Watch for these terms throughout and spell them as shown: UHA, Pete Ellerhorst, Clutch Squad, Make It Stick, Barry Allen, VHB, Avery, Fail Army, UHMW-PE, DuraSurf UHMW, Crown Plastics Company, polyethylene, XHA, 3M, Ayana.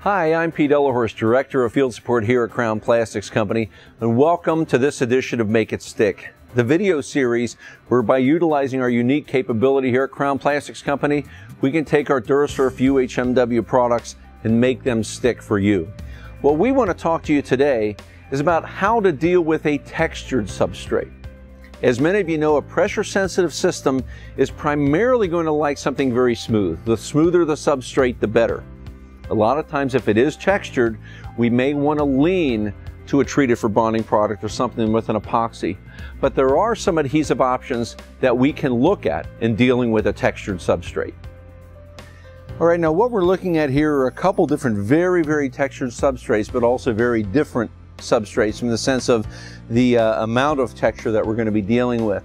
Hi, I'm Pete Ellerhorst, Director of Field Support here at Crown Plastics Company, and welcome to this edition of Make It Stick, the video series where by utilizing our unique capability here at Crown Plastics Company, we can take our DuraSurf UHMW products and make them stick for you. What we want to talk to you today is about how to deal with a textured substrate. As many of you know, a pressure-sensitive system is primarily going to like something very smooth. The smoother the substrate, the better. A lot of times, if it is textured, we may want to lean to a treated for bonding product or something with an epoxy. But there are some adhesive options that we can look at in dealing with a textured substrate. All right, now what we're looking at here are a couple different very, very textured substrates, but also very different substrates in the sense of the amount of texture that we're going to be dealing with.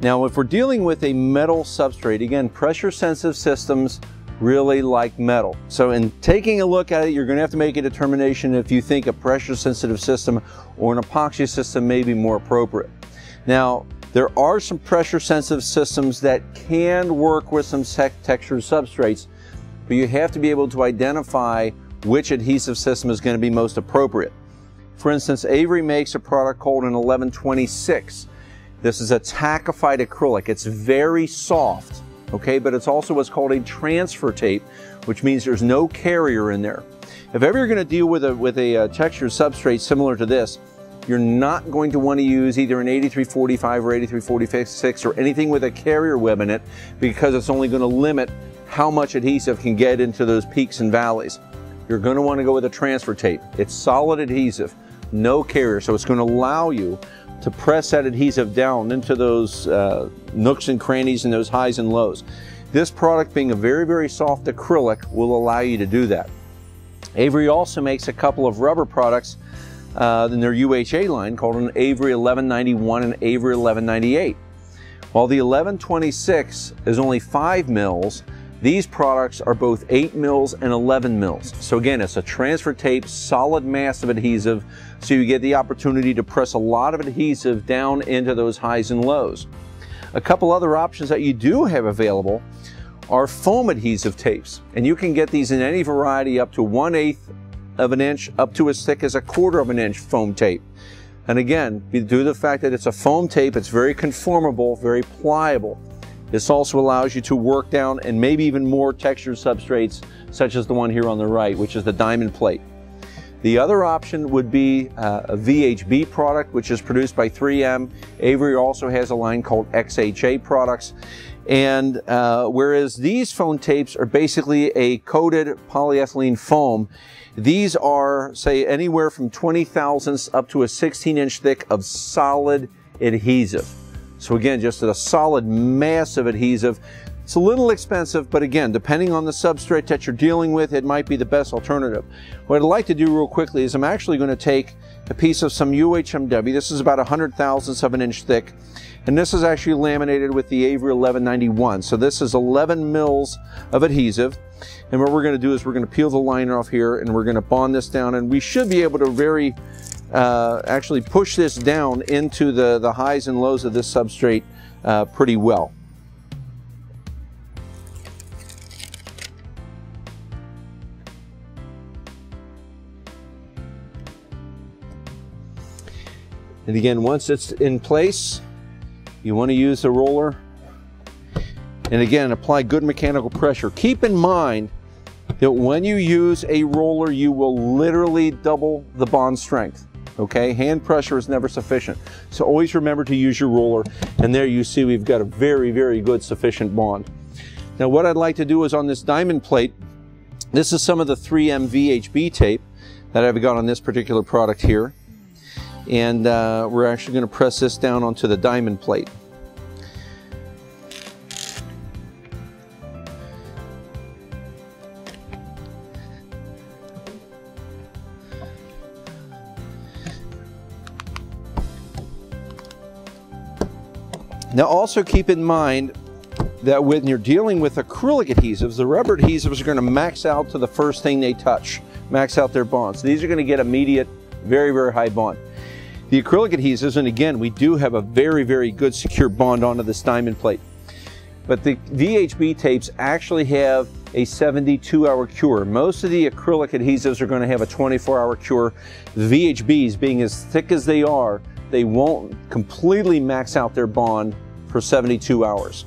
Now, if we're dealing with a metal substrate, again, pressure-sensitive systems really like metal. So in taking a look at it, you're going to have to make a determination if you think a pressure sensitive system or an epoxy system may be more appropriate. Now, there are some pressure sensitive systems that can work with some textured substrates, but you have to be able to identify which adhesive system is going to be most appropriate. For instance, Avery makes a product called an 1126. This is a tackified acrylic. It's very soft. Okay, but it's also what's called a transfer tape, which means there's no carrier in there. If ever you're going to deal with a textured substrate similar to this, you're not going to want to use either an 8345 or 8346 or anything with a carrier web in it, because it's only going to limit how much adhesive can get into those peaks and valleys. You're going to want to go with a transfer tape. It's solid adhesive, no carrier, so it's going to allow you to press that adhesive down into those nooks and crannies and those highs and lows. This product, being a very, very soft acrylic, will allow you to do that. Avery also makes a couple of rubber products in their UHA line called an Avery 1191 and Avery 1198. While the 1126 is only 5 mils, these products are both 8 mils and 11 mils. So again, it's a transfer tape, solid mass of adhesive, so you get the opportunity to press a lot of adhesive down into those highs and lows. A couple other options that you do have available are foam adhesive tapes, and you can get these in any variety up to 1/8 of an inch, up to as thick as 1/4 of an inch foam tape. And again, due to the fact that it's a foam tape, it's very conformable, very pliable. This also allows you to work down and maybe even more textured substrates, such as the one here on the right, which is the diamond plate. The other option would be a VHB product, which is produced by 3M. Avery also has a line called XHA products. And whereas these foam tapes are basically a coated polyethylene foam, these are, say, anywhere from 20 thousandths up to a 16-inch thick of solid adhesive. So again, just a solid mass of adhesive. It's a little expensive, but again, depending on the substrate that you're dealing with, it might be the best alternative. What I'd like to do real quickly is I'm actually going to take a piece of some UHMW. This is about 100 thousandths of an inch thick, and this is actually laminated with the Avery 1191. So this is 11 mils of adhesive, and what we're going to do is we're going to peel the liner off here, and we're going to bond this down, and we should be able to very actually push this down into the highs and lows of this substrate pretty well. And again, once it's in place, you want to use the roller and again apply good mechanical pressure. Keep in mind that when you use a roller, you will literally double the bond strength. Okay, hand pressure is never sufficient. So always remember to use your roller, and there you see we've got a very, very good sufficient bond. Now what I'd like to do is on this diamond plate, this is some of the 3M VHB tape that I've got on this particular product here. And we're actually going to press this down onto the diamond plate. Now also keep in mind that when you're dealing with acrylic adhesives, the rubber adhesives are going to max out to the first thing they touch, max out their bonds. These are going to get immediate, very, very high bond. The acrylic adhesives, and again, we do have a very, very good secure bond onto this diamond plate. But the VHB tapes actually have a 72-hour cure. Most of the acrylic adhesives are going to have a 24-hour cure. The VHBs, being as thick as they are, they won't completely max out their bond for 72 hours.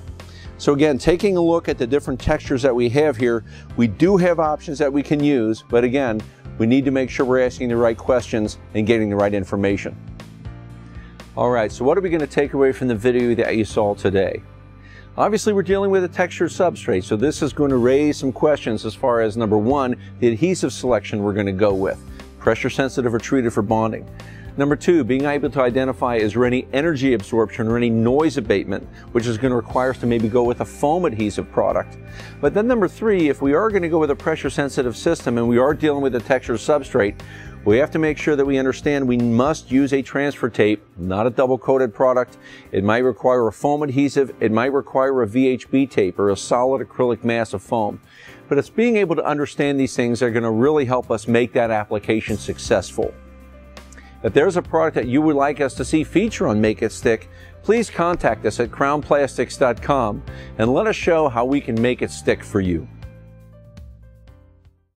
So again, taking a look at the different textures that we have here, we do have options that we can use, but again, we need to make sure we're asking the right questions and getting the right information. All right, so what are we going to take away from the video that you saw today? Obviously, we're dealing with a textured substrate, so this is going to raise some questions as far as, number one, the adhesive selection we're going to go with. Pressure sensitive or treated for bonding. Number two, being able to identify is there any energy absorption or any noise abatement, which is going to require us to maybe go with a foam adhesive product. But then number three, if we are going to go with a pressure sensitive system and we are dealing with a textured substrate, we have to make sure that we understand we must use a transfer tape, not a double coated product. It might require a foam adhesive, it might require a VHB tape or a solid acrylic mass of foam. But it's being able to understand these things that are going to really help us make that application successful. If there's a product that you would like us to see feature on Make It Stick, please contact us at crownplastics.com and let us show how we can make it stick for you.